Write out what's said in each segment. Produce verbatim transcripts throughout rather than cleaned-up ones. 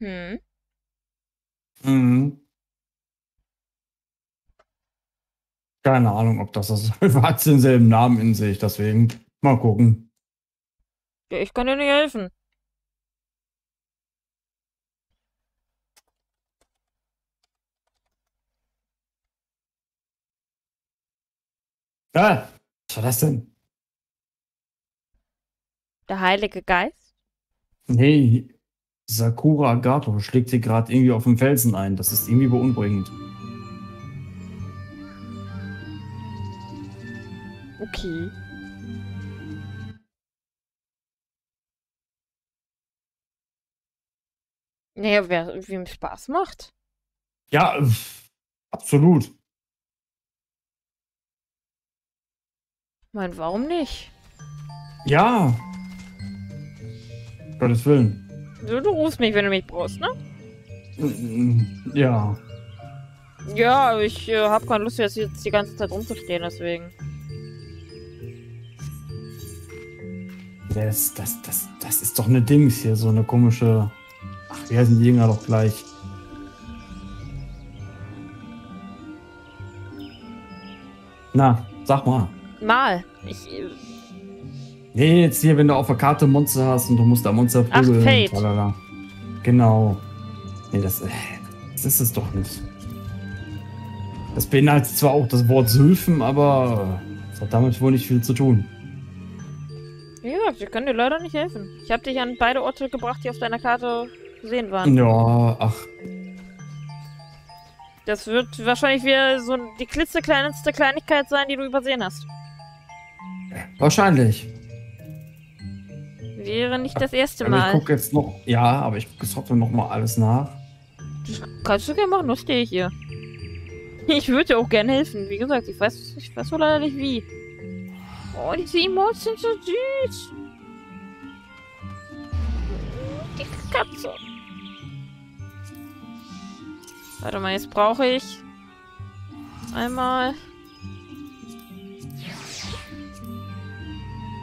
Hm. Mhm. Keine Ahnung, ob das das hat denselben Namen in sich, deswegen mal gucken. Ja, ich kann dir nicht helfen. Ah, was war das denn? Der Heilige Geist? Nee, Sakura Agato schlägt sie gerade irgendwie auf dem Felsen ein. Das ist irgendwie beunruhigend. Okay. Naja, wer, wem Spaß macht. Ja, pff, absolut. Ich meine, warum nicht? Ja. Gottes Willen. Du, du rufst mich, wenn du mich brauchst, ne? Ja. Ja, ich äh, habe keine Lust, jetzt die ganze Zeit rumzustehen, deswegen. Das, das, das, das ist doch eine Dings hier, so eine komische... Ach, wie heißen die Dinger doch gleich? Na, sag mal. Mal. Ich... Nee, jetzt hier, wenn du auf der Karte Monster hast und du musst da Monster prügeln. Ach, Fate. Genau. Nee, das, das ist es doch nicht. Das beinhaltet zwar auch das Wort Sylphen, aber es hat damit wohl nicht viel zu tun. Wie gesagt, ich kann dir leider nicht helfen. Ich habe dich an beide Orte gebracht, die auf deiner Karte zu sehen waren. Ja, ach. Das wird wahrscheinlich wieder so die klitzekleinste Kleinigkeit sein, die du übersehen hast. Wahrscheinlich. Wäre nicht das erste Mal. Ich guck jetzt noch. Ja, aber ich gucke jetzt trotzdem noch mal alles nach. Das kannst du gerne machen, nur stehe ich hier. Ich würde dir auch gerne helfen. Wie gesagt, ich weiß, ich weiß so leider nicht wie. Oh, diese Emotes sind so süß. Die Katze. Warte mal, jetzt brauche ich einmal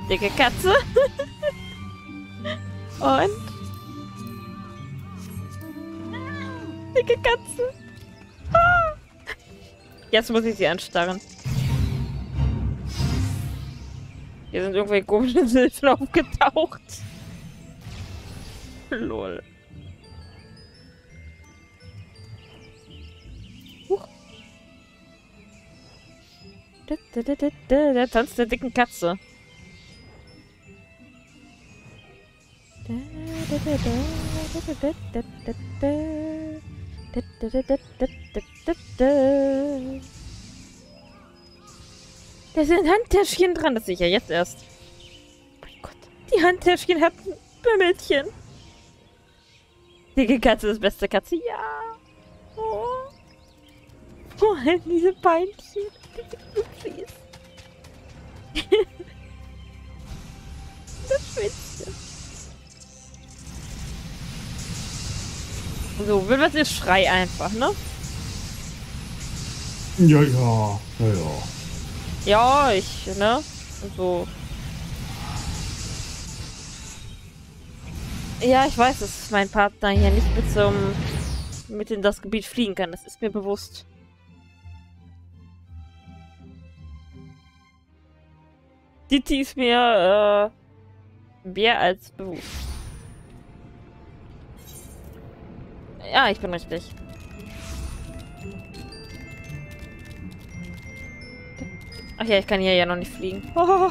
dicke Katze. Und... dicke Katze. Ah. Jetzt muss ich sie anstarren. Hier sind irgendwelche komischen Silfen aufgetaucht. Lol. Huch. Der Tanz der dicken Katze. Da sind Handtäschchen dran, das sehe ich ja jetzt erst. Oh mein Gott, die Handtäschchen hatten Bimmelchen. Dicke Katze ist beste Katze, ja. Oh, oh diese Beinchen. Das Schwänzchen. So, will was jetzt schrei einfach, ne? Ja, ja, ja, ja. Ja, ich, ne? So. Ja, ich weiß, dass mein Partner hier nicht mit zum, mit in das Gebiet fliegen kann. Das ist mir bewusst. Ditti ist mir, äh, mehr als bewusst. Ja, ich bin richtig. Ach ja, ich kann hier ja noch nicht fliegen. Oh.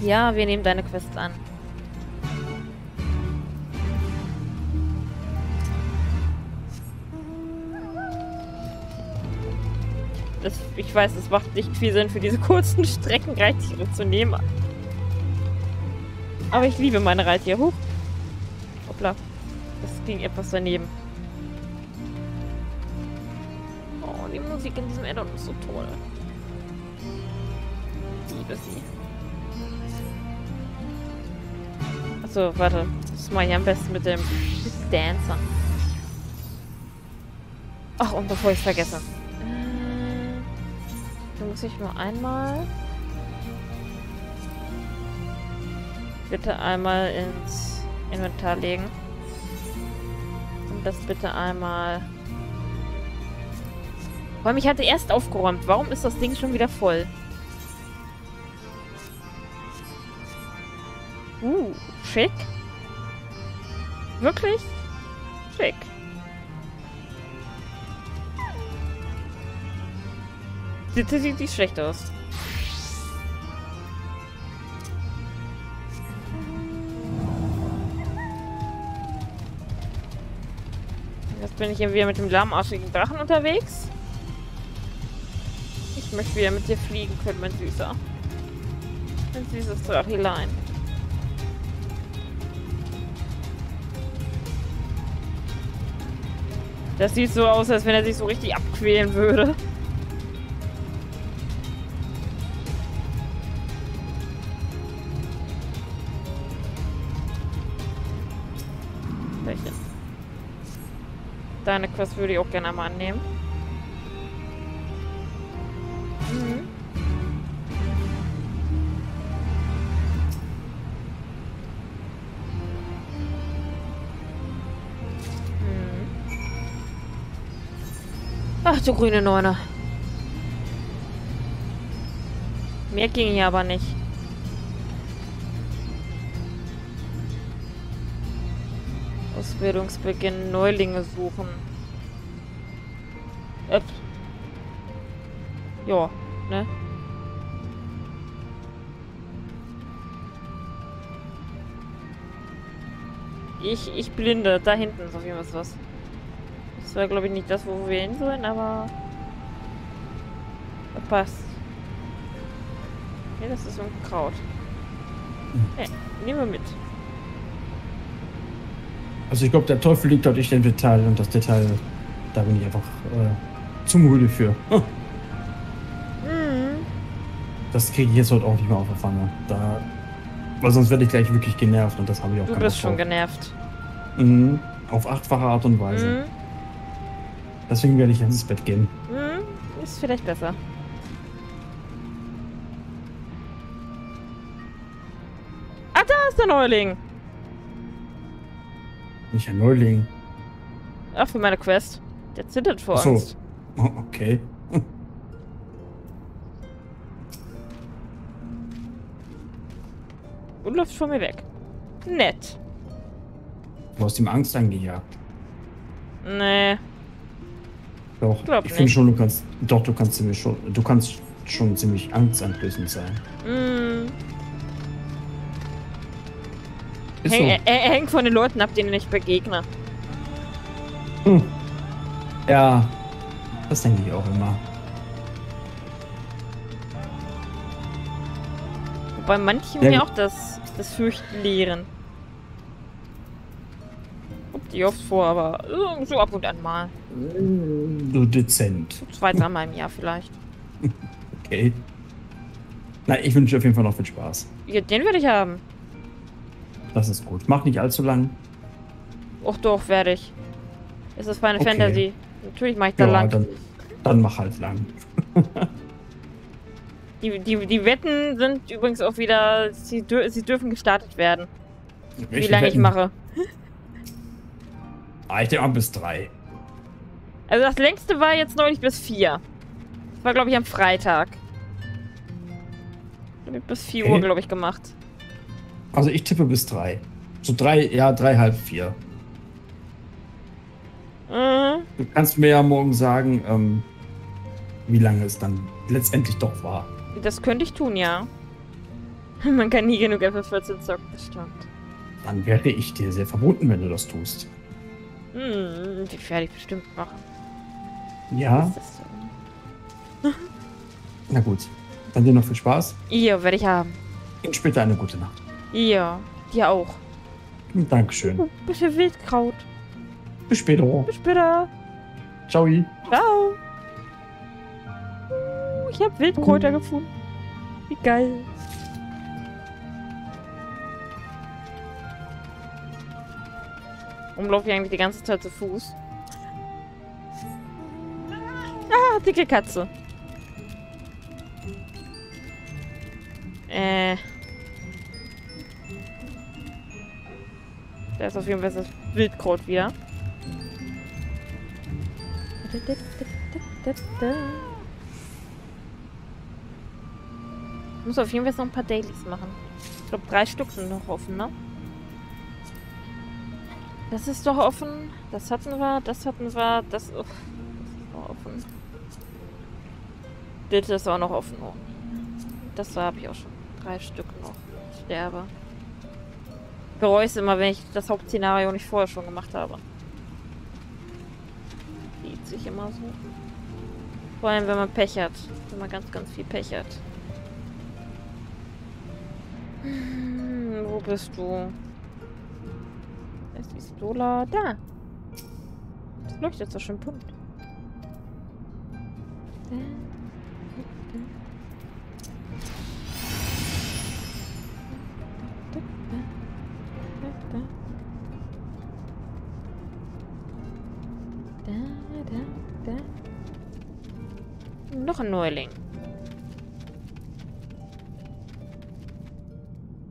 Ja, wir nehmen deine Quest an. Das, ich weiß, es macht nicht viel Sinn, für diese kurzen Strecken Reittiere zu nehmen. Aber ich liebe meine Reittiere. Huch. Hoppla. Das ging etwas daneben. Oh, die Musik in diesem Addon ist so toll. Ich liebe sie. Achso, warte. Das mache ich am besten mit dem Dancer. Ach, und bevor ich es vergesse. Da muss ich nur einmal... bitte einmal ins Inventar legen. Und das bitte einmal... Weil ich hatte erst aufgeräumt. Warum ist das Ding schon wieder voll? Uh, schick. Wirklich? Schick. Sieht, sieht nicht schlecht aus. Jetzt bin ich hier wieder mit dem lahmarschigen Drachen unterwegs. Ich möchte wieder mit dir fliegen können, mein Süßer. Mein süßes Drachilein. Das sieht so aus, als wenn er sich so richtig abquälen würde. Welche? Deine Quest würde ich auch gerne mal annehmen. Ach du grüne Neune. Mehr ging hier aber nicht. Ausbildungsbeginn, Neulinge suchen. Öpp. Ja, ne? Ich, ich blinde. Da hinten ist auf jeden Fall was. Das war, glaube ich, nicht das, wo wir hin sollen, aber... das passt. Ja, das ist so ein Kraut. Ja, nehmen wir mit. Also ich glaube, der Teufel liegt dort nicht im Detail und das Detail, da bin ich einfach äh, zu müde für. Oh. Mhm. Das kriege ich jetzt heute auch nicht mehr aufgefangen. Da, weil sonst werde ich gleich wirklich genervt und das habe ich auch. Du bist schon genervt. Mhm. Auf achtfache Art und Weise. Mhm. Deswegen werde ich jetzt ins Bett gehen. Hm, ist vielleicht besser. Ah, da ist der Neuling! Nicht ein Neuling. Ach, für meine Quest. Der zittert vor Ach so. uns. Oh, okay. Und läuft von mir weg. Nett. Du hast ihm Angst angejagt. Nee. Doch, Glaub ich finde schon, du kannst. Doch, du kannst ziemlich schon. Du kannst schon ziemlich angsteinflößend sein. Mm. Ist Häng, so. er, er hängt von den Leuten ab, denen ich begegne. Hm. Ja. Das denke ich auch immer. Wobei manchen ja, ja auch das, das Fürchten lehren. Die oft vor, aber so ab und an mal. So dezent. So zwei, dreimal im Jahr vielleicht. Okay. Na, ich wünsche auf jeden Fall noch viel Spaß. Ja, den werde ich haben. Das ist gut. Mach nicht allzu lang. Och doch, werde ich. Es ist Final okay. Fantasy. Natürlich mache ich da ja, lang. Dann, dann mach halt lang. die, die, die Wetten sind übrigens auch wieder, sie, dür sie dürfen gestartet werden. Welche wie lange Wetten? Ich mache. Ich denke mal bis drei. Also das längste war jetzt neulich bis vier. Das war, glaube ich, am Freitag. Ich hab bis vier okay. Uhr, glaube ich, gemacht. Also ich tippe bis drei. So drei, ja, drei, halb vier. Mhm. Du kannst mir ja morgen sagen, ähm, wie lange es dann letztendlich doch war. Das könnte ich tun, ja. Man kann nie genug F F vierzehn zocken, das stimmt. Dann wäre ich dir sehr verboten, wenn du das tust. Hm, die werde ich bestimmt machen. Ja. Was ist das denn? Na gut, dann dir noch viel Spaß. Ja, werde ich haben. Und später eine gute Nacht. Ja, dir auch. Dankeschön. Oh, bisschen Wildkraut. Bis später. Bis später. Ciao. Ciao. Ich habe Wildkräuter mhm. gefunden. Wie geil. Warum laufe ich eigentlich die ganze Zeit zu Fuß? Ah, dicke Katze. Äh. Da ist auf jeden Fall das Wildkraut wieder. Ich muss auf jeden Fall noch ein paar Dailies machen. Ich glaube, drei Stück sind noch offen, ne? Das ist doch offen. Das hatten wir, das hatten wir, das... Oh, das ist noch offen. Das ist auch noch offen. Oh. Das habe ich auch schon. Drei Stück noch. Ich sterbe. Ich bereue es immer, wenn ich das Hauptszenario nicht vorher schon gemacht habe. Geht sich immer so. Vor allem, wenn man Pech hat. Wenn man ganz, ganz viel Pech hat. Hm, wo bist du? Pistola. Da! Das leuchtet so schön bunt. Da, da, da. Noch ein Neuling.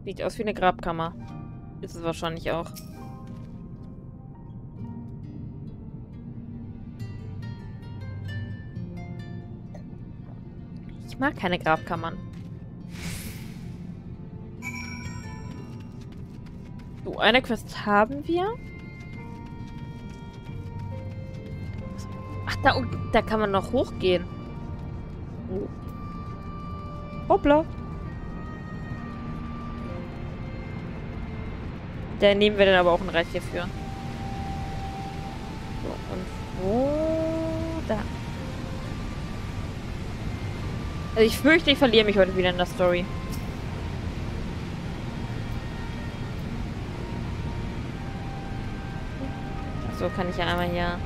Sieht aus wie eine Grabkammer. Ist es wahrscheinlich auch. Ich mag keine Grabkammern. So, eine Quest haben wir. Ach, da, da kann man noch hochgehen. Oh. Hoppla. Da nehmen wir dann aber auch ein Reittier für. So, und wo? Da. Also ich fürchte, ich verliere mich heute wieder in der Story. Achso, kann ich ja einmal hier...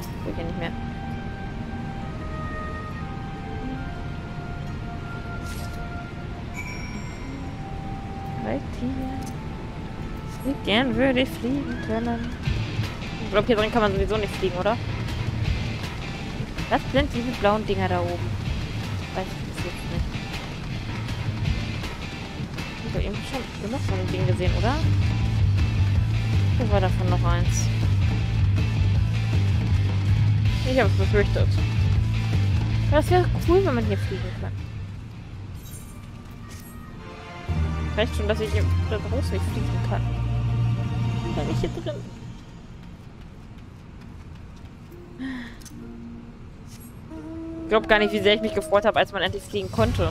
Ich will hier nicht mehr. Hier. Gern würde ich fliegen können. Ich glaube, hier drin kann man sowieso nicht fliegen, oder? Was sind diese blauen Dinger da oben? Weiß ich das jetzt nicht. Ich habe eben schon noch so ein Ding gesehen, oder? Wo war davon noch eins? Ich habe es befürchtet. Das wäre cool, wenn man hier fliegen kann. Reicht schon, dass ich hier da draußen nicht fliegen kann. Dann bin ich hier drin. Ich glaube gar nicht, wie sehr ich mich gefreut habe, als man endlich fliegen konnte.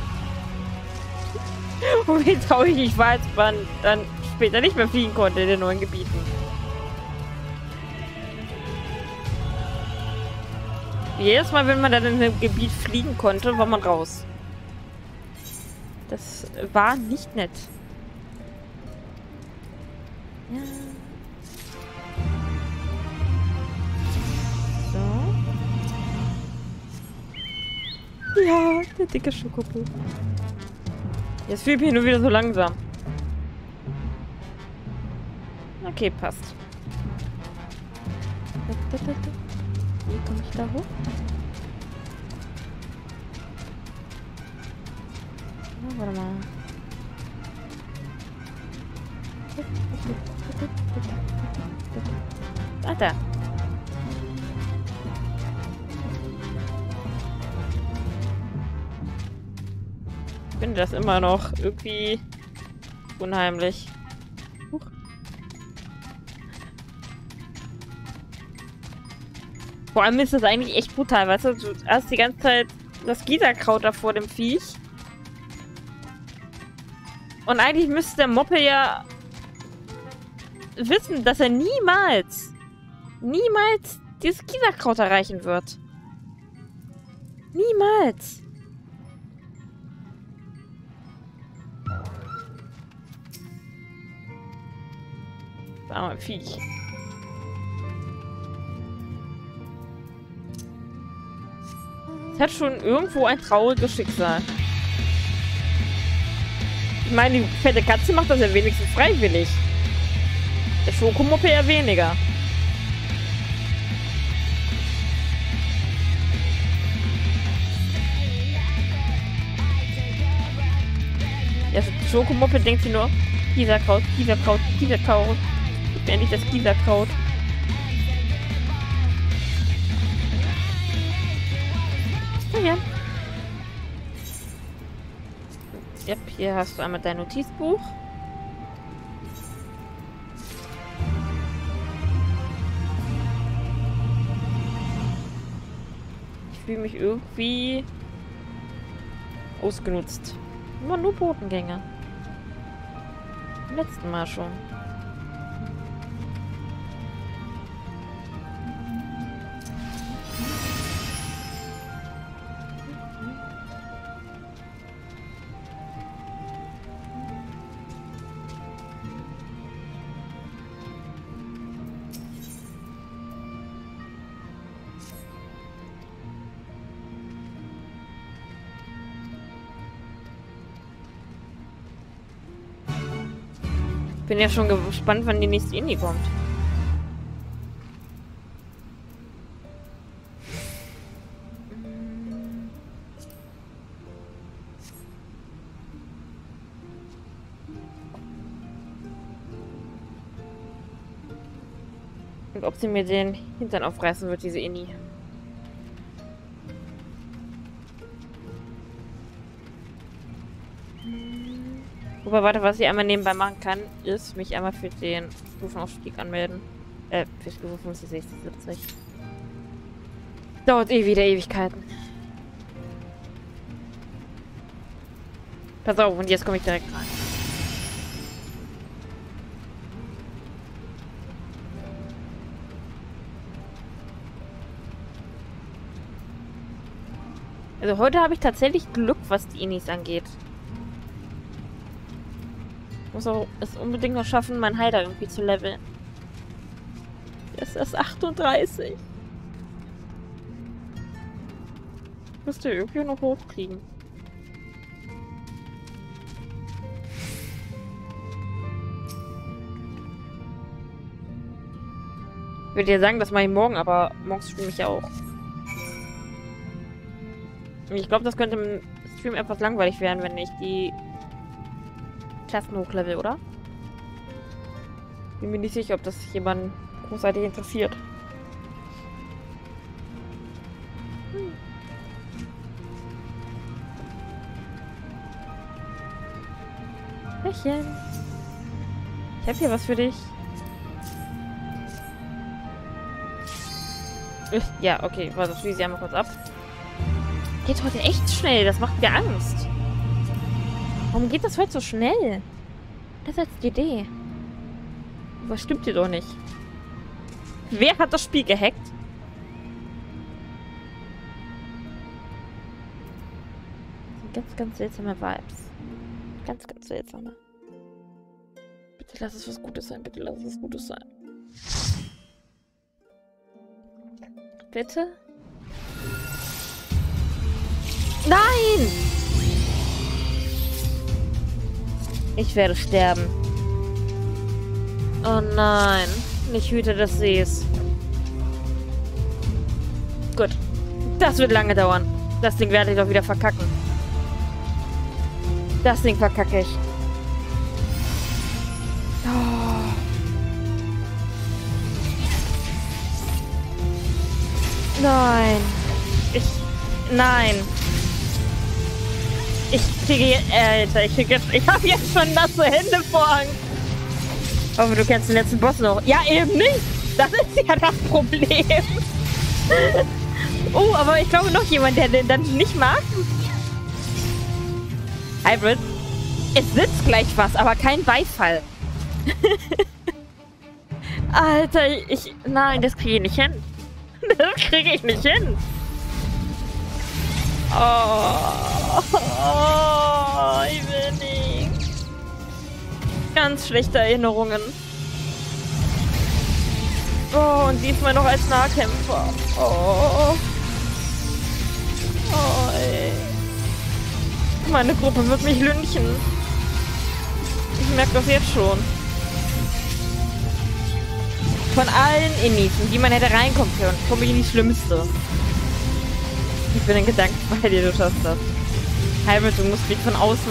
Und wie traurig ich war, als man dann später nicht mehr fliegen konnte in den neuen Gebieten. Jedes Mal, wenn man dann in einem Gebiet fliegen konnte, war man raus. Das war nicht nett. Ja. So. Ja, der dicke Schokobo. Jetzt fühle ich mich nur wieder so langsam. Okay, passt. Wie komme ich da hoch? Oh, warte mal. Ah, da. Ich finde das immer noch irgendwie unheimlich. Huch. Vor allem ist das eigentlich echt brutal, weißt du? Du hast die ganze Zeit das Gitterkraut da vor dem Viech. Und eigentlich müsste der Moppe ja wissen, dass er niemals, niemals dieses Gitterkraut erreichen wird. Niemals. Das arme Viech. Es hat schon irgendwo ein trauriges Schicksal. Ich meine, die fette Katze macht das ja wenigstens freiwillig. Der Schokomuppe eher weniger. Das Schokomoppe denkt sie nur, dieser Kraut, dieser Kraut, dieser Kraut. Gib mir endlich das dieser Kraut. Ja, ja. Ja, hier hast du einmal dein Notizbuch. Ich fühle mich irgendwie ausgenutzt. Immer nur Botengänge. Im letzten Mal schon. Bin ja schon gespannt, wann die nächste Indie kommt. Und ob sie mir den Hintern aufreißen wird, diese Indie. Wobei, warte, was ich einmal nebenbei machen kann, ist mich einmal für den Stufenaufstieg anmelden. Äh, für Stufe fünfzig, sechzig, siebzig. Dauert eh wieder Ewigkeiten. Pass auf, und jetzt komme ich direkt rein. Also heute habe ich tatsächlich Glück, was die Inis angeht. Ich muss auch es unbedingt noch schaffen, meinen Heiler irgendwie zu leveln. Das ist erst achtunddreißig. Ich müsste irgendwie noch hochkriegen. Ich würde ja sagen, das mache ich morgen, aber morgens streame ich ja auch. Ich glaube, das könnte im Stream etwas langweilig werden, wenn ich die Klassen hochlevel, oder? Bin mir nicht sicher, ob das jemanden großartig interessiert. Hm. Lächeln. Ich hab hier was für dich. Ja, okay, warte, also schließe ich einmal kurz ab. Geht heute echt schnell, das macht mir Angst. Warum geht das heute so schnell? Das ist die Idee. Was stimmt hier doch nicht? Wer hat das Spiel gehackt? Ganz, ganz seltsame Vibes. Ganz, ganz seltsame. Bitte lass es was Gutes sein. Bitte lass es was Gutes sein. Bitte? Nein! Ich werde sterben. Oh nein. Nicht Hüter des Sees. Gut. Das wird lange dauern. Das Ding werde ich doch wieder verkacken. Das Ding verkacke ich. Oh. Nein. Ich... Nein. Ich kriege... Alter, ich kriege jetzt... Ich habe jetzt schon nasse Hände vor Angst. Aber du kennst den letzten Boss noch. Ja, eben nicht. Das ist ja das Problem. Oh, aber ich glaube noch jemand, der den Dungeon nicht mag. Hybrid. Es sitzt gleich was, aber kein Beifall. Alter, ich... Nein, das kriege ich nicht hin. Das kriege ich nicht hin. Oh, oh, ich will nicht. Ganz schlechte Erinnerungen. Oh, und diesmal noch als Nahkämpfer. Oh. Oh, ey. Meine Gruppe wird mich lynchen. Ich merke das jetzt schon. Von allen Inis, die man hätte reinkommen können, komme ich in die Schlimmste. Ich bin in Gedanken bei dir, du schaffst das. Hybrid, du musst nicht von außen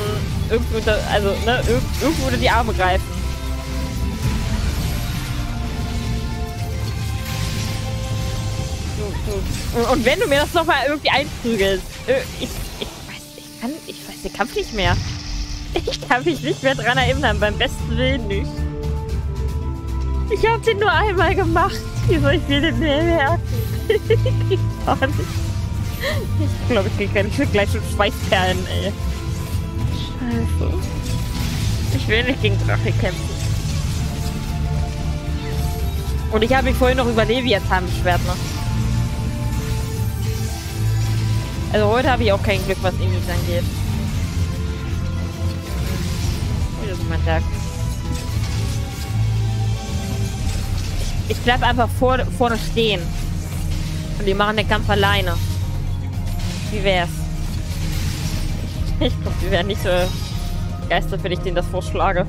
irgendwo, da, also, ne, irgendwo unter die Arme greifen. Und wenn du mir das nochmal irgendwie einprügelst, ich, ich weiß, ich kann, ich weiß den Kampf nicht mehr. Ich kann mich nicht mehr dran erinnern, beim besten Willen nicht. Ich hab den nur einmal gemacht. Wieso, ich will den mehr merken. Ich glaube, ich glaube, ich kriege ich will gleich schon Schweißperlen, ey. Scheiße. Ich will nicht gegen Drache kämpfen. Und ich habe mich vorhin noch über Leviathan beschwert noch. Also heute habe ich auch kein Glück, was Indies angeht. Wieder so mein Tag. Ich bleib einfach vor, vorne stehen. Und die machen den Kampf alleine. Wie wär's? Ich glaube, die wären nicht so begeistert, wenn ich denen das vorschlage.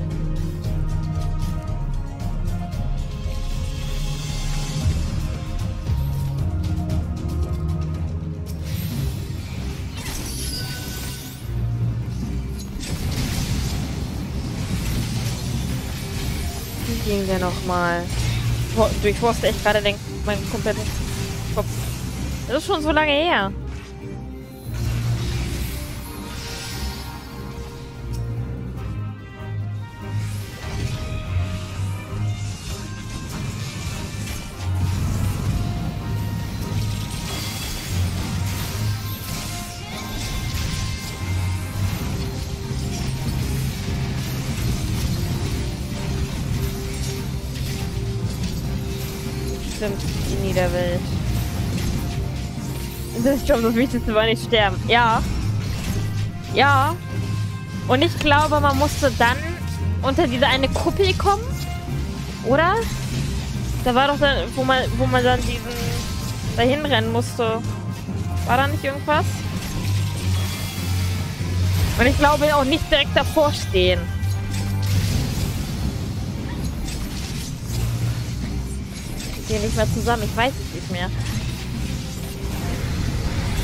Wie ging der nochmal? Durchforste echt gerade den, meinen kompletten Kopf. Das ist schon so lange her. Will. Das ist schon das Wichtigste, weil nicht sterben. Ja. Ja. Und ich glaube, man musste dann unter diese eine Kuppel kommen. Oder? Da war doch dann, wo man, wo man dann diesen dahin rennen musste. War da nicht irgendwas? Und ich glaube auch nicht direkt davor stehen. Hier nicht mehr zusammen, ich weiß es nicht mehr.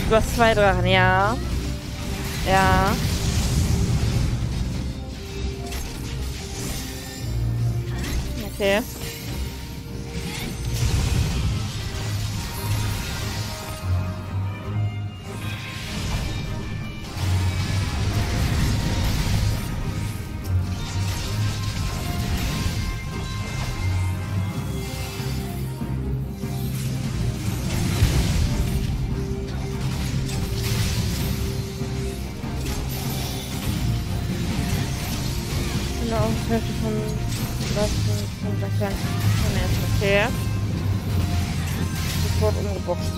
Du hast zwei Drachen, ja. Ja. Okay.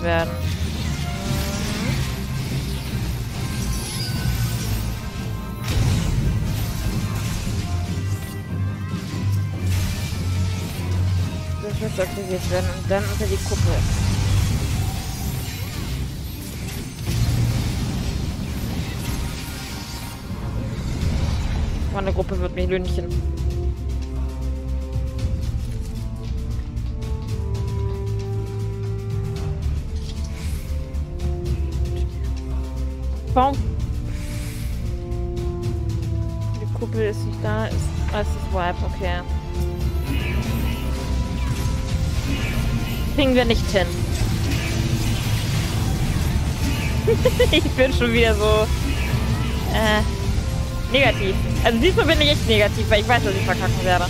Werden. Das muss aktiviert werden und dann unter die Kuppel. Meine Gruppe wird mich lünchen. Die Kuppel ist nicht da, ist als das Wipe, okay. Kriegen wir nicht hin. Ich bin schon wieder so äh, negativ. Also diesmal bin ich echt negativ, weil ich weiß, dass ich verkacken werde.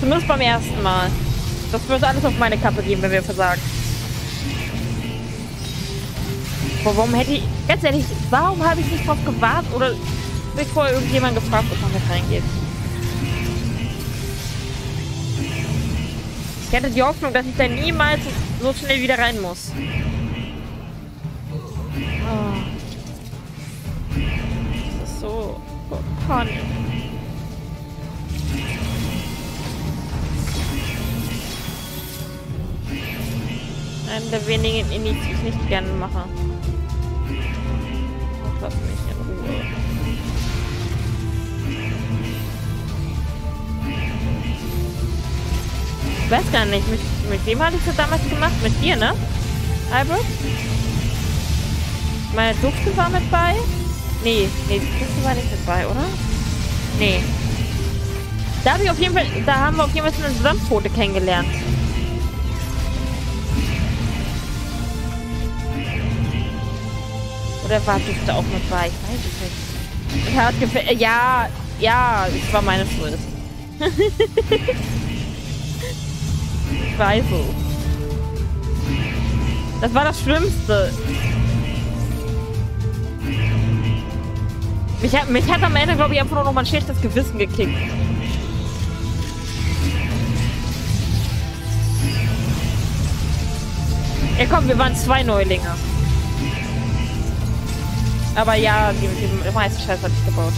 Zumindest beim ersten Mal. Das wird alles auf meine Kappe geben, wenn wir versagen. Warum hätte ich, ganz ehrlich, warum habe ich nicht drauf gewartet oder bevor irgendjemand gefragt, ob man mit reingeht? Ich hatte die Hoffnung, dass ich da niemals so schnell wieder rein muss. Oh. Das ist so panisch. Einer der wenigen Inis, die ich nicht gerne mache. Lass mich in Ruhe. Ich weiß gar nicht, mit, mit wem hatte ich das damals gemacht? Mit dir, ne? Albert? Meine Dufte war mit bei. Nee, nee, die Kiste war nicht mit bei, oder? Nee. Da habe ich auf jeden Fall, da haben wir auf jeden Fall eine Zusammenpfote kennengelernt. Oder war Dufte auch mit bei? Ich weiß es nicht. Hat gefällt. Ja, ja, es war meine Schuld. Ich weiß es. Das war das Schlimmste. Mich hat, mich hat am Ende, glaube ich, einfach nur noch mal ein schlechtes Gewissen gekickt. Ja komm, wir waren zwei Neulinge. Aber ja, die, die meisten Scheiß hatte ich gebaut.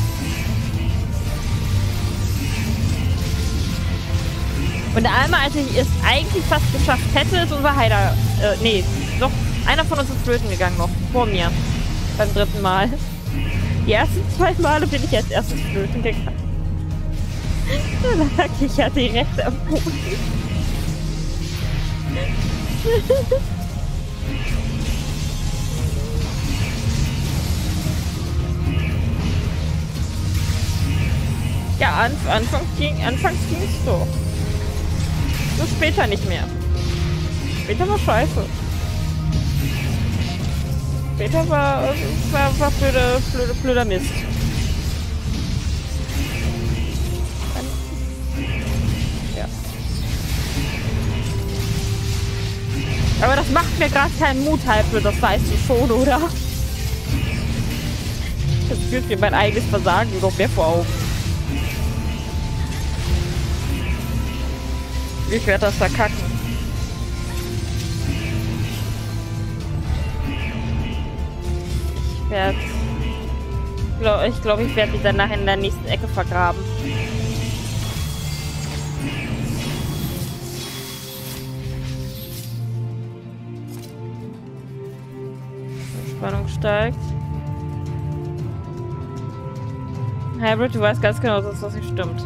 Und einmal, als ich es eigentlich fast geschafft hätte, ist unser Heiler... Äh, nee, doch, einer von uns ist flöten gegangen noch, vor mir. Beim dritten Mal. Die ersten zwei Male bin ich als erstes flöten gegangen. Da lag ich ja direkt am Boden. Ja, an, anfangs ging es doch. Nur später nicht mehr. Später war scheiße. Später war, war, war blöde, blöde, blöder Mist. Ja. Aber das macht mir gerade keinen Mut, Halbel, das weißt du schon, oder? Das fühlt mir mein eigenes Versagen noch mehr vor Augen. Ich werde das verkacken. Ich werde... Ich glaube, ich, glaub, ich werde mich danach in der nächsten Ecke vergraben. Spannung steigt. Hybrid, du weißt ganz genau, dass das nicht stimmt.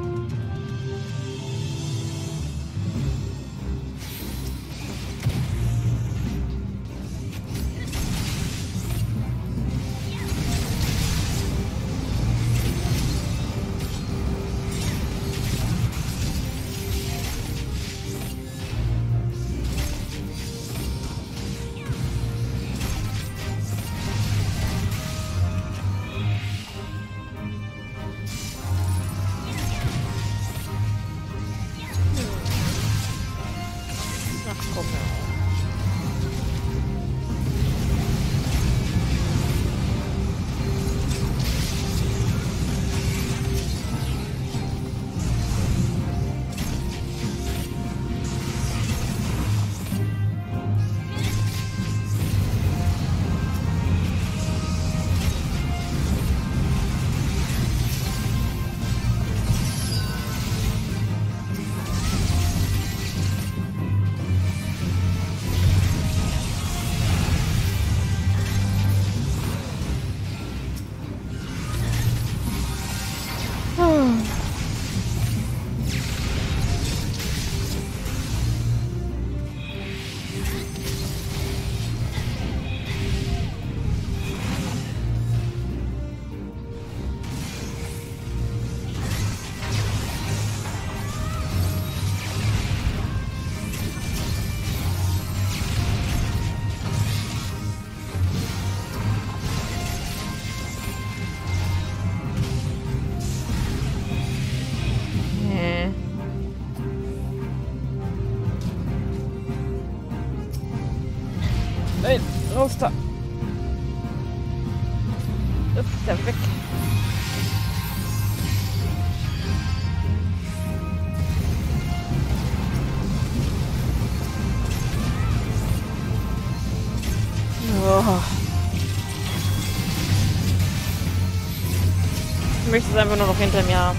Da. Ist der weg. Oh. Ich möchte es einfach nur noch hinter mir haben.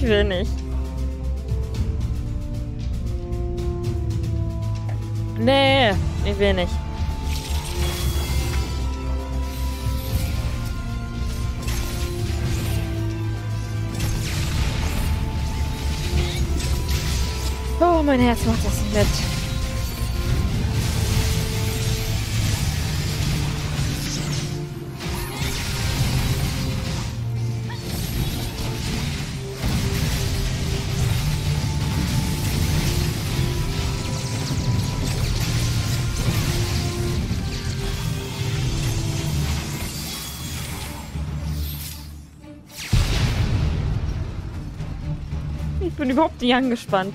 ich will nicht. Nee, ich will nicht. Oh, mein Herz macht das nicht mit. Ich bin überhaupt nicht angespannt.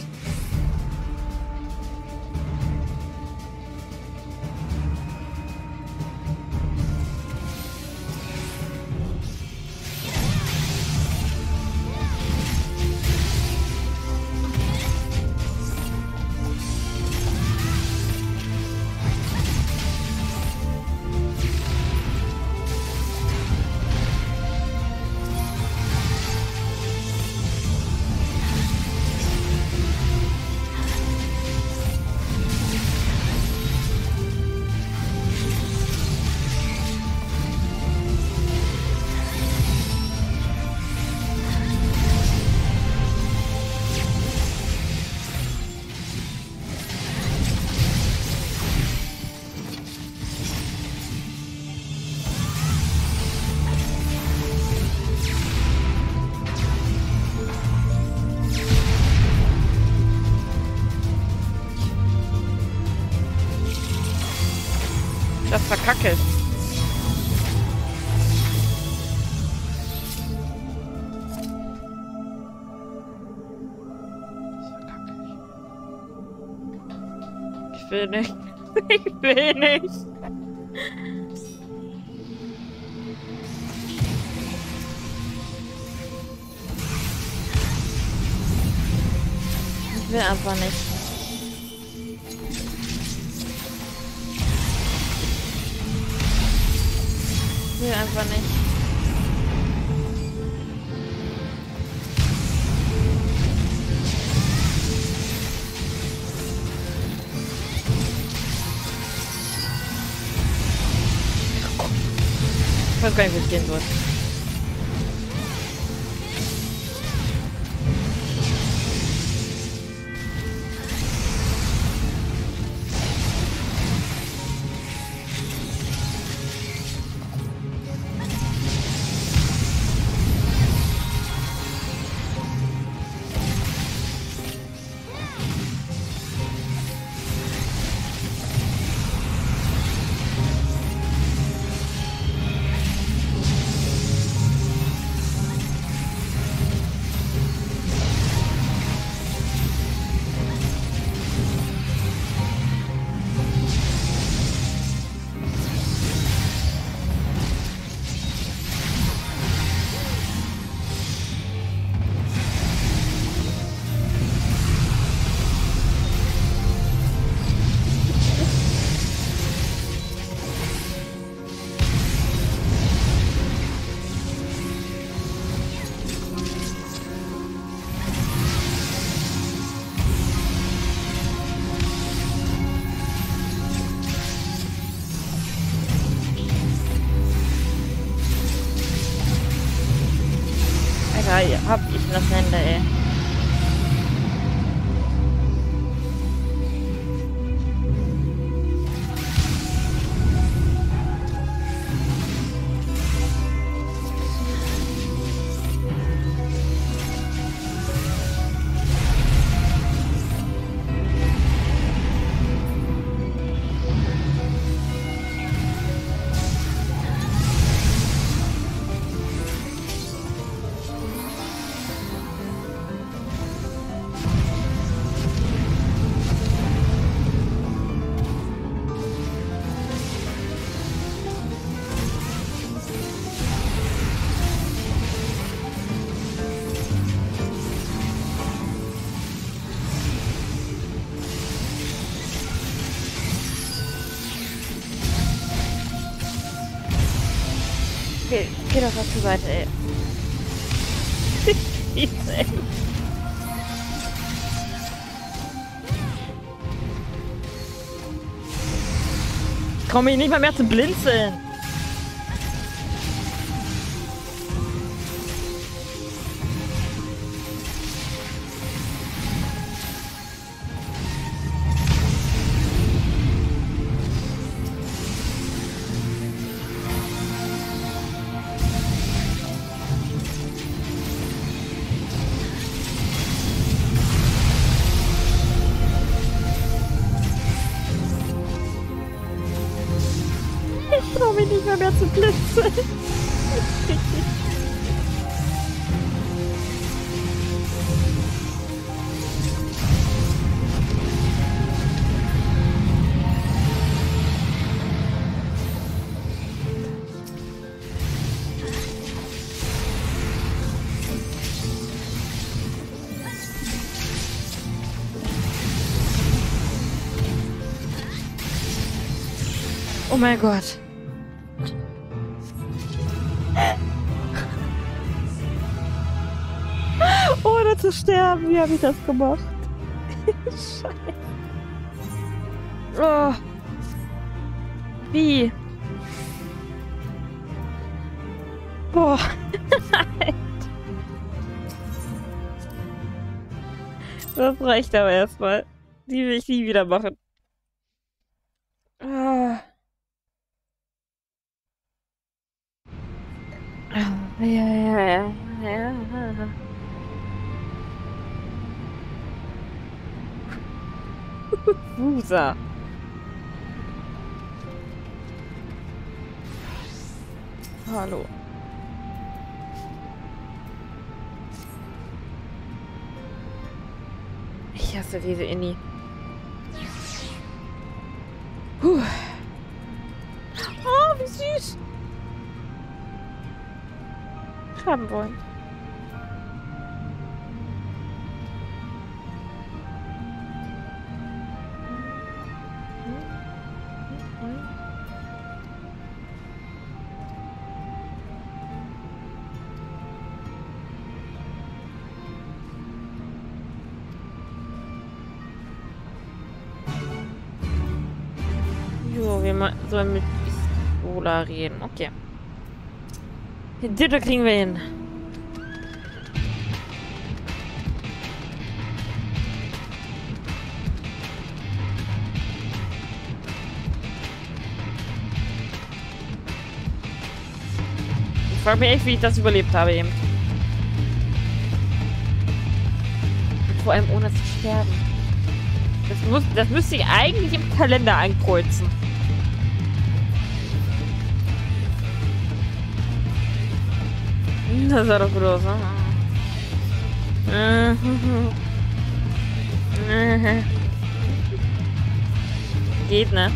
Das war kacke. Ich will nicht. Ich will nicht. Ich will einfach nicht. Ich will einfach nicht. Ich weiß gar nicht, wie es gehen soll. Hab ich das Hände, ey. Geh doch auf die Seite, ey. fies, ey. Ich komme hier nicht mal mehr zu blinzeln. Oh mein Gott. Ohne zu sterben, wie habe ich das gemacht? Scheiße. Oh. Wie? Boah. Das reicht aber erstmal. Die will ich nie wieder machen. Ah. Ja, ja, ja, ja. Fusa. Hallo. Ich hasse diese Inni. Puh. Oh, wie süß. Haben wollen. Jo, wir sollen mit Iskola reden. Okay. Den Titel kriegen wir hin. Ich frage mich echt, wie ich das überlebt habe eben. Vor allem ohne zu sterben. Das, muss, das müsste ich eigentlich im Kalender ankreuzen. Das sah doch gut aus, ne? Geht, ne?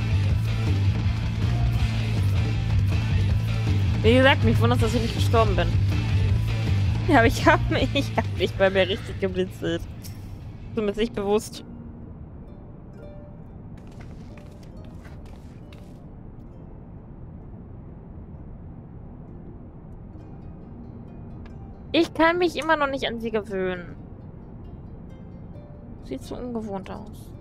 Wie gesagt, mich wundert, dass ich nicht gestorben bin. Ja, aber ich hab mich, ich hab mich bei mir richtig geblitzelt. Zumindest nicht bewusst. Ich kann mich immer noch nicht an sie gewöhnen. Sieht so ungewohnt aus.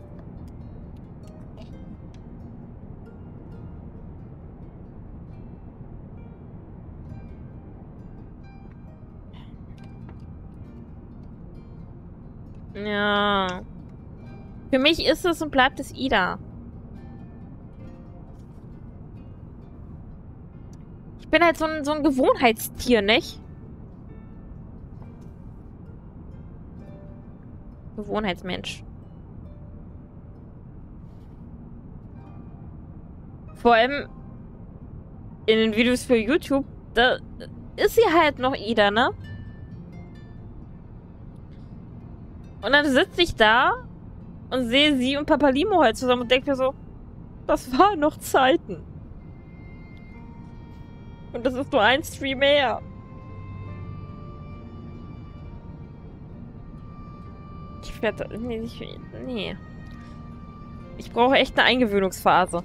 Ja. Für mich ist es und bleibt es Ida. Ich bin halt so ein, so ein Gewohnheitstier, nicht? Gewohnheitsmensch. Vor allem in den Videos für YouTube, da ist sie halt noch Ida, ne? Und dann sitze ich da und sehe sie und Papa Limo halt zusammen und denke mir so, das waren noch Zeiten. Und das ist nur ein Stream mehr. Ich werde... Nee, ich, nee. Ich brauche echt eine Eingewöhnungsphase.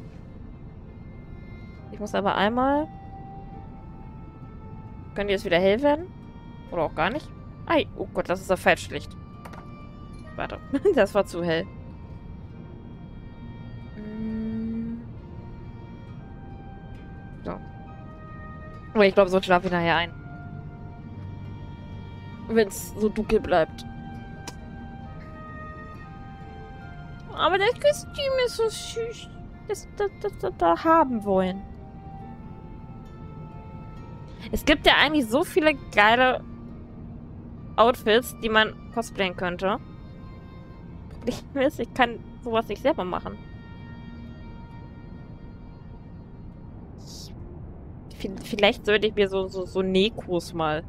Ich muss aber einmal... Können die jetzt wieder hell werden? Oder auch gar nicht? Ei, oh Gott, das ist ja fälschlicht. Warte, das war zu hell. So. Aber ich glaube, so schlafe ich nachher ein. Wenn es so dunkel bleibt. Aber das Kostüm ist so süß, dass wir da haben wollen. Es gibt ja eigentlich so viele geile Outfits, die man cosplayen könnte. Ich weiß, ich kann sowas nicht selber machen. Vielleicht sollte ich mir so, so, so Nekos mal...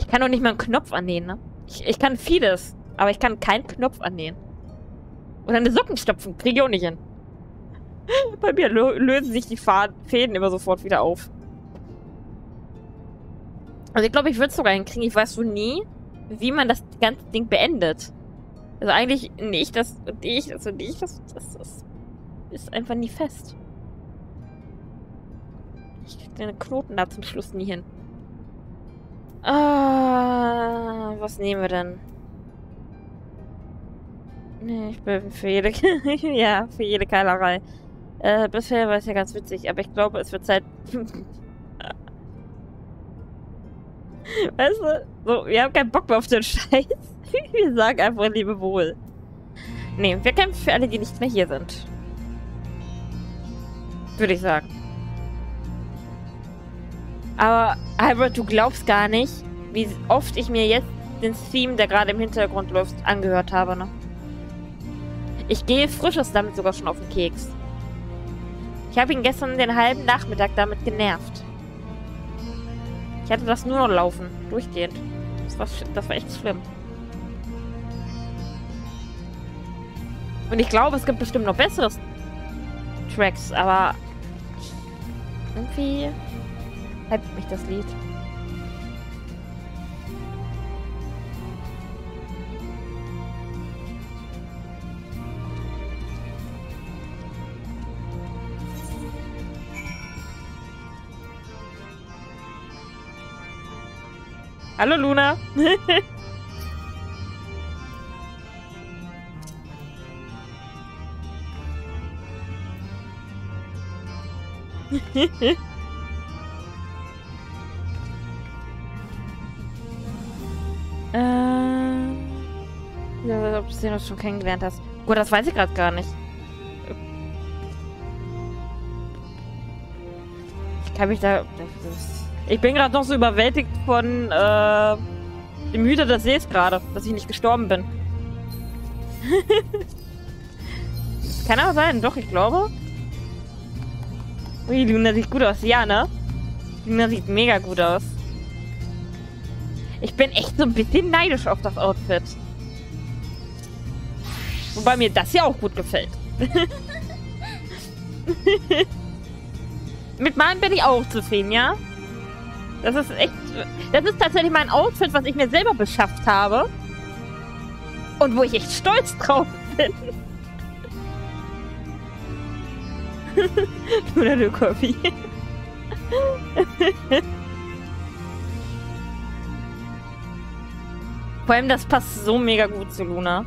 Ich kann doch nicht mal einen Knopf annähen, ne? Ich, ich kann vieles, aber ich kann keinen Knopf annähen. Oder eine Socken stopfen, kriege ich auch nicht hin. Bei mir lösen sich die Fäden immer sofort wieder auf. Also ich glaube, ich würde es sogar hinkriegen. Ich weiß so nie, wie man das ganze Ding beendet. Also eigentlich, nee, ich das und ich das und ich das, das, das ist einfach nie fest. Ich kriege den Knoten da zum Schluss nie hin. Ah, was nehmen wir denn? Nee, ich bin für jede... ja, für jede Keilerei. Äh, bisher war es ja ganz witzig, aber ich glaube, es wird Zeit... Weißt du, so, wir haben keinen Bock mehr auf den Scheiß. Wir sagen einfach Lebewohl. Nee, wir kämpfen für alle, die nicht mehr hier sind. Würde ich sagen. Aber, Albert, du glaubst gar nicht, wie oft ich mir jetzt den Theme, der gerade im Hintergrund läuft, angehört habe, ne? Ich gehe Frisches damit sogar schon auf den Keks. Ich habe ihn gestern den halben Nachmittag damit genervt. Ich hatte das nur noch laufen, durchgehend. Das war, das war echt schlimm. Und ich glaube, es gibt bestimmt noch bessere Tracks, aber irgendwie bleibt mich das Lied. Hallo Luna! ähm. Ja, ob du sie noch schon kennengelernt hast. Gut, das weiß ich gerade gar nicht. Ich kann mich da. Das Ich bin gerade noch so überwältigt von äh, dem Hüter des Sees gerade, dass ich nicht gestorben bin. Kann aber sein, doch, ich glaube. Ui, Luna sieht gut aus. Ja, ne? Luna sieht mega gut aus. Ich bin echt so ein bisschen neidisch auf das Outfit. Wobei mir das ja auch gut gefällt. Mit meinem bin ich auch zufrieden, ja? Das ist echt... Das ist tatsächlich mein Outfit, was ich mir selber beschafft habe. Und wo ich echt stolz drauf bin. Oder du Kofi. Vor allem, das passt so mega gut zu Luna.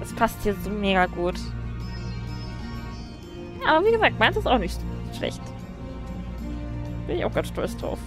Das passt hier so mega gut. Ja, aber wie gesagt, meins ist auch nicht schlecht. Bin ich auch ganz stolz drauf.